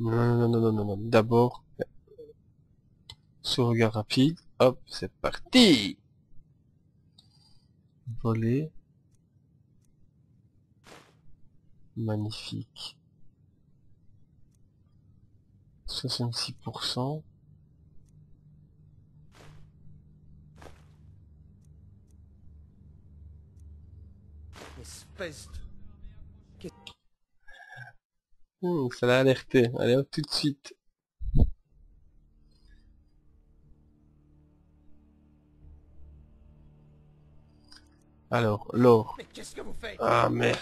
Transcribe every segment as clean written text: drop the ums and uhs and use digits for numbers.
Non. D'abord, sauvegarde rapide. Hop, c'est parti. Voler. Magnifique. 66%. Espèce de... ça l'a alerté. Allez, hop, tout de suite. Alors, l'or. Mais qu'est-ce que vous faites? Ah, merde.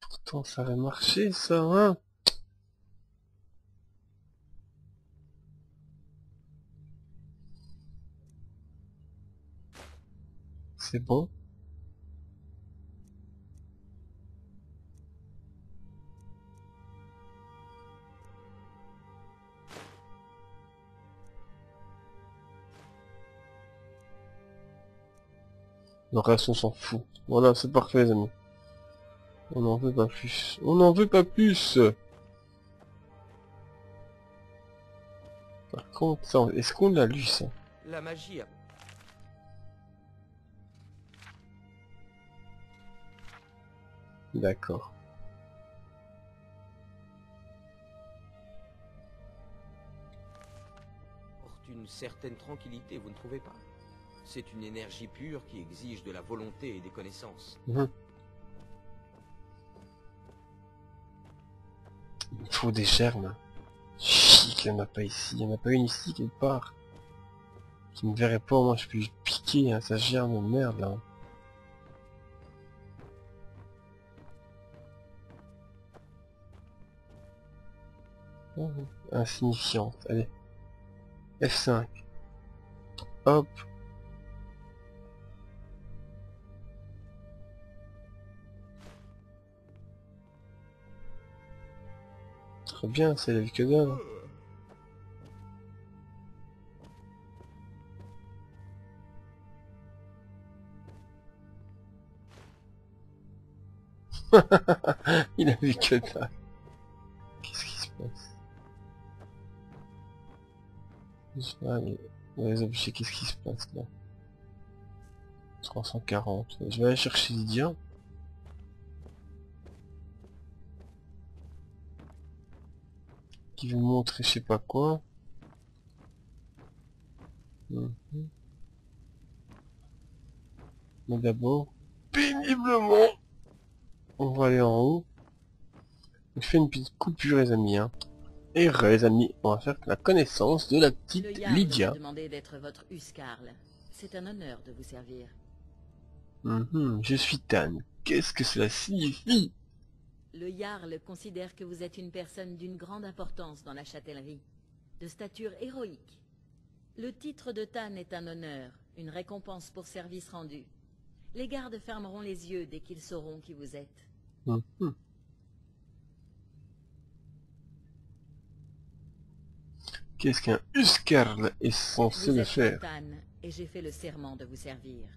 Pourtant, ça avait marché, ça, hein? C'est bon. Le reste, on s'en fout. Voilà, c'est parfait, les amis. On n'en veut pas plus. On n'en veut pas plus. Par contre, est-ce qu'on a lu ça? La magie. D'accord. Porte une certaine tranquillité, vous ne trouvez pas? C'est une énergie pure qui exige de la volonté et des connaissances. Il faut des germes. Chic, il n'y en a pas ici. Il n'y en a pas une ici quelque part. Qui ne verrait pas, moi je peux piquer, hein, ça germe, merde là. Insignifiante, allez. F5. Hop. Très bien, c'est la vie que dalle. Il a vu que dalle. Qu'est-ce qui se passe? Les objets, qu'est-ce qui se passe là? 340. Je vais aller chercher Lydia. Qui veut me montrer je sais pas quoi. Mais d'abord, péniblement, on va aller en haut. Je fais une petite coupure les amis, hein. Et les amis, on va faire la connaissance de la petite Lydia. C'est un honneur de vous servir. Je suis Tann. Qu'est-ce que cela signifie? Le Jarl considère que vous êtes une personne d'une grande importance dans la châtellerie, de stature héroïque. Le titre de Tann est un honneur, une récompense pour service rendu. Les gardes fermeront les yeux dès qu'ils sauront qui vous êtes. Qu'est-ce qu'un Huskarl est censé le faire? Tann, et j'ai fait le serment de vous servir.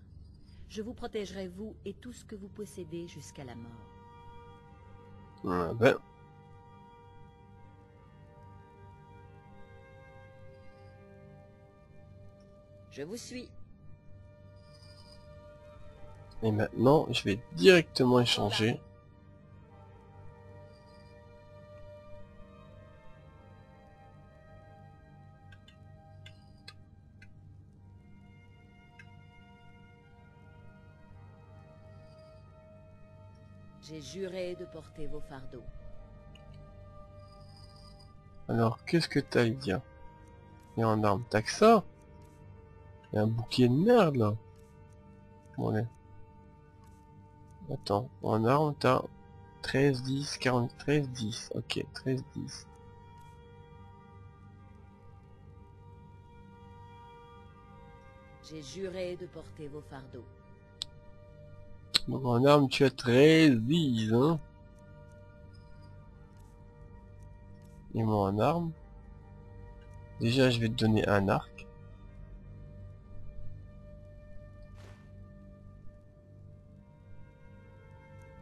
Je vous protégerai vous et tout ce que vous possédez jusqu'à la mort. Ah ben. Je vous suis. Et maintenant, je vais directement échanger. J'ai juré de porter vos fardeaux. Alors, qu'est-ce que t'as, Lydia? Il y a un arme, t'as que ça? Il y a un bouclier de merde, là. Bon, allez. Attends, en arme, t'as 13, 10, 40, 13, 10. Ok, 13, 10. J'ai juré de porter vos fardeaux. Donc en arme tu as 13, 10, hein. Et moi en arme. Déjà je vais te donner un arc.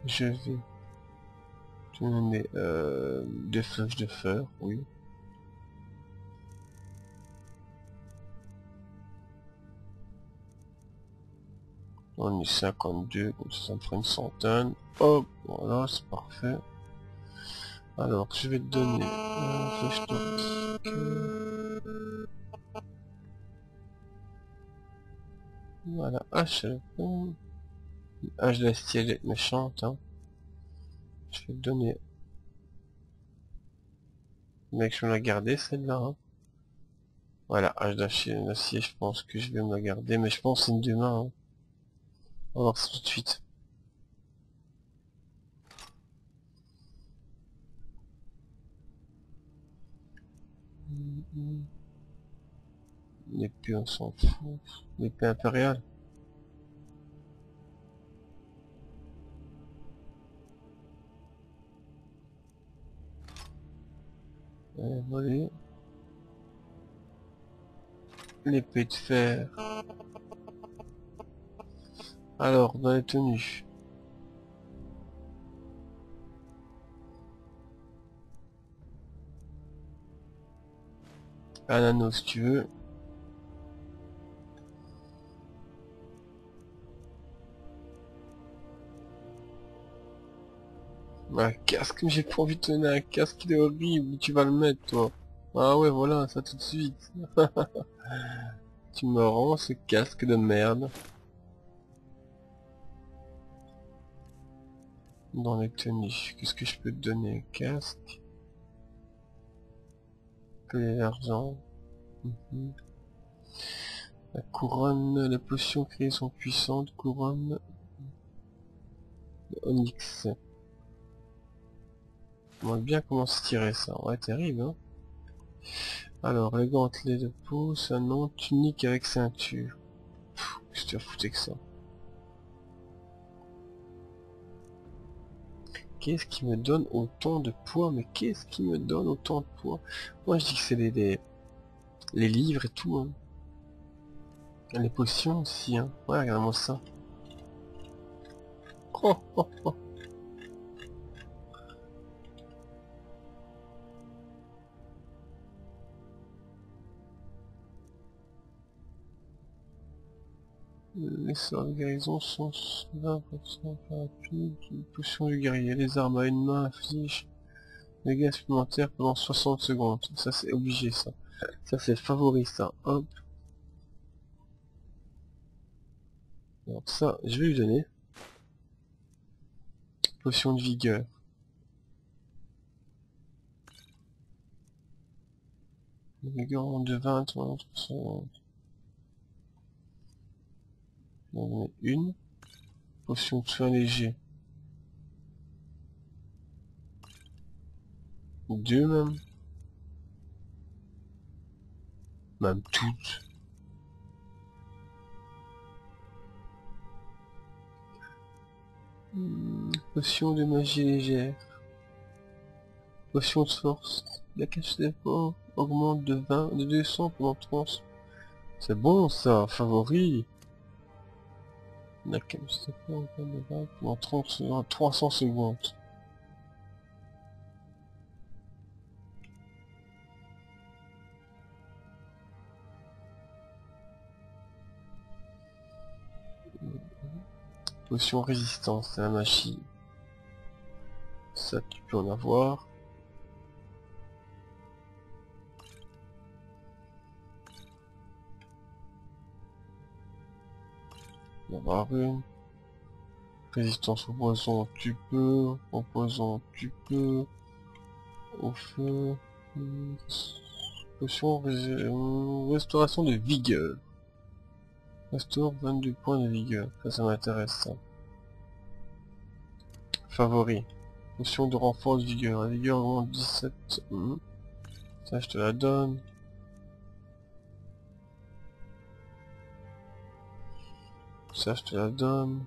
Je vais donner deux flèches de fer, oui. On est 52, donc ça me fera une centaine. Hop, voilà, c'est parfait. Alors, je vais te donner une flèche de... Voilà, hache de la stylette méchante, hein. Je vais te donner... Mec, je vais me la garder, celle-là, hein. Voilà, hache d'acier, je pense que je vais me la garder, mais je pense que c'est une d'humain, hein. On va voir ça tout de suite. L'épée, on s'en fout. L'épée impériale. Allez. L'épée de fer. Alors, dans les tenues. Un anneau si tu veux. Un casque, j'ai pas envie de te donner un casque, il est horrible, tu vas le mettre toi. Ah ouais voilà, ça tout de suite. Tu me rends ce casque de merde. Dans les tenues, qu'est-ce que je peux te donner? Casque. Clé d'argent. La couronne, les potions créées sont puissantes. Couronne. Onyx. On voit bien comment se tirer ça. Ouais, terrible, hein. Alors, les gantelets de peau, ça non. Tunique avec ceinture. Qu'est-ce que tu as foutu que ça? Qu'est-ce qui me donne autant de poids? Mais qu'est-ce qui me donne autant de poids? Moi je dis que c'est les livres et tout, hein. Les potions aussi, hein. Ouais, regarde-moi ça. Oh, oh, oh. Les sorts de guérison sont 20% plus rapides, les potions du guerrier, les armes à une main infligent des dégâts supplémentaires pendant 60 secondes, ça c'est obligé ça, ça c'est favori ça, hop. Alors ça, je vais lui donner, potion de vigueur. La vigueur monte de 20 à 30%. On met une potion de soin léger, deux même toutes. Potion de magie légère, potion de force, la cache d'effort augmente de 20, de 200 pendant 30. C'est bon ça, favori. La cache d'effort pendant 300 secondes. Potion résistance à la magie. Ça tu peux en avoir. Une résistance au poison tu peux, au poison tu peux, au feu, potion restauration de vigueur, restaure 22 points de vigueur, ça m'intéresse ça. Favori, potion de renfort de vigueur, la vigueur augmente 17, ça je te la donne. Ça je te la donne.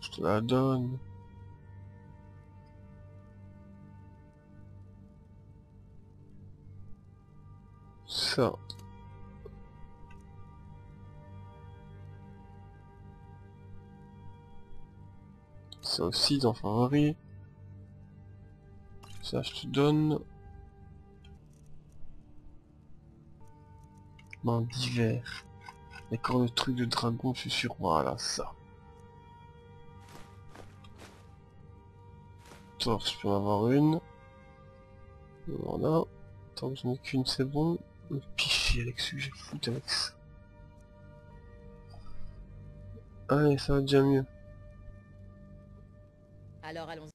Je te la donne. Ça. Ça aussi, dans Ferrari. Ça, je te donne. Main d'hiver. Et quand le truc de dragon, je suis sûr. Voilà, ça. Torse, je peux en avoir une. Voilà. Tant que j'en ai qu'une, c'est bon. Le pichier, Alex, j'ai foutu Alex. Allez, ça va déjà mieux. Alors allons-y.